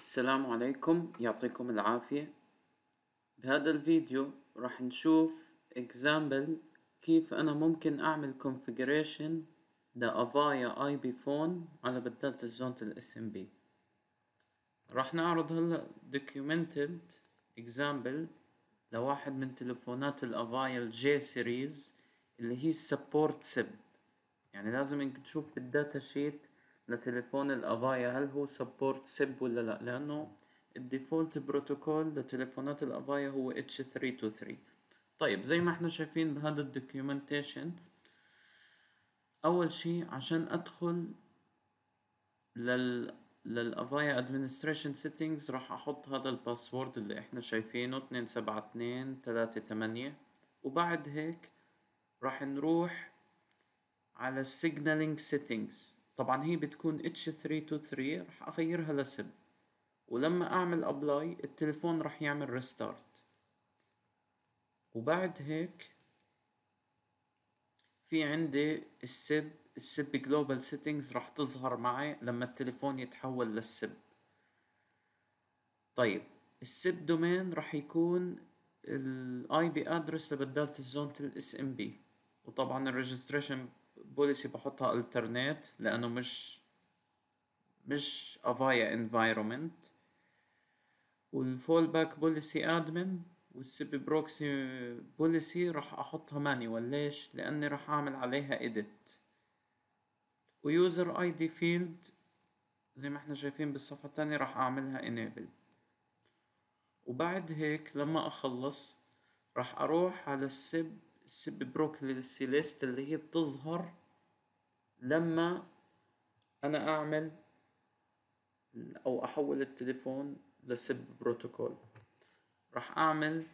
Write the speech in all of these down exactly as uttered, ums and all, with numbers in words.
السلام عليكم، يعطيكم العافية. بهذا الفيديو راح نشوف example كيف انا ممكن اعمل configuration لأفايا اي بي فون على بدالة الزونة الاس ام بي. راح نعرض هلا documented example لواحد من تلفونات الأفايا الجي سيريز اللي هي support سب. يعني لازم انك تشوف بالداتا شيت لتليفون الأفايا هل هو سبورت سب ولا لا، لأنه الديفولت بروتوكول لتليفونات الأفايا هو اتش ثري تو ثري. طيب زي ما احنا شايفين بهذا الدوكيومنتيشن، أول شي عشان أدخل لل للأفايا ادمنستريشن سيتنجز راح أحط هذا الباسورد اللي احنا شايفينه اثنين سبعة اثنين ثلاثة ثمانية، وبعد هيك راح نروح على السيجنالينج سيتنجز. طبعا هي بتكون اتش ثري تو ثري راح اغيرها لسب، ولما اعمل ابلاي التليفون راح يعمل ريستارت. وبعد هيك في عندي السب السب جلوبال سيتنجز راح تظهر معي لما التليفون يتحول للسب. طيب السب دومين راح يكون الاي بي ادرس لبدالة الزونة الاس ام بي، وطبعا الريجستريشن بوليسي بحطها الترنيت لانه مش مش افايا انفايرومنت، والفول باك بوليسي ادمن، والسيبي بروكسي بوليسي راح احطها مانيوال. ليش؟ لاني راح اعمل عليها اديت. ويوزر اي دي فيلد زي ما احنا شايفين بالصفحه الثانيه راح اعملها انيبل. وبعد هيك لما اخلص راح اروح على السيب السب بروكسي ليست اللي هي بتظهر لما انا اعمل او احول التليفون لسب بروتوكول. راح اعمل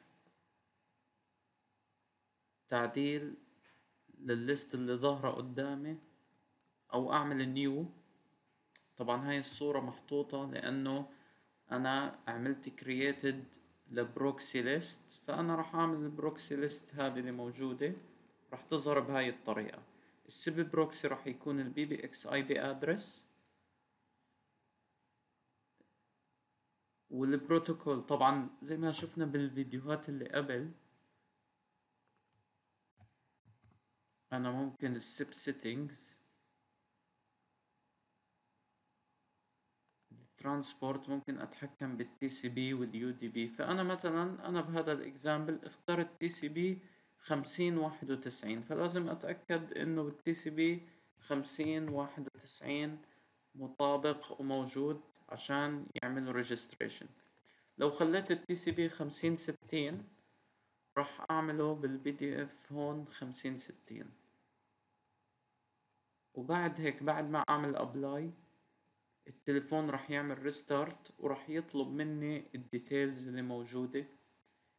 تعديل للليست اللي ظاهرة قدامي او اعمل نيو. طبعا هاي الصورة محطوطة لانه انا عملت كرييتد لبروكسي ليست، فانا راح اعمل البروكسي ليست هذه اللي موجوده راح تظهر بهاي الطريقه. السب بروكسي راح يكون البي بي اكس اي بي ادرس، والبروتوكول طبعا زي ما شفنا بالفيديوهات اللي قبل انا ممكن السب سيتنجز ترانسبورت ممكن اتحكم بالتي سي بي واليو دي بي. فانا مثلا انا بهذا الاكزامبل اخترت تي سي بي خمسين واحد وتسعين، فلازم اتاكد انه بالتي سي بي خمسين واحد وتسعين مطابق وموجود عشان يعملوا ريجستريشن. لو خليت التي سي بي خمسين ستين راح اعمله بالبي دي اف هون خمسين ستين. وبعد هيك بعد ما اعمل ابلاي التليفون راح يعمل ريستارت، وراح يطلب مني الديتيلز اللي موجودة،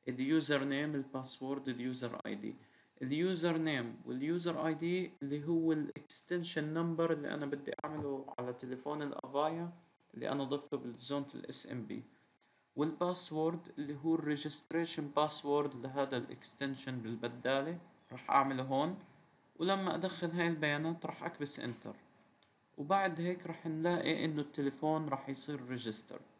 اليوزر نيم، الباسورد، اليوزر اي دي. اليوزر نيم واليوزر اي دي اللي هو الاكستنشن نمبر اللي انا بدي اعمله على تليفون الافايا اللي انا ضفته بالزونة الاس ام بي، والباسورد اللي هو الريجستريشن باسورد لهذا الاكستنشن بالبدالة راح اعمله هون. ولما ادخل هاي البيانات راح اكبس انتر، وبعد هيك رح نلاقي انه التليفون رح يصير ريجستر.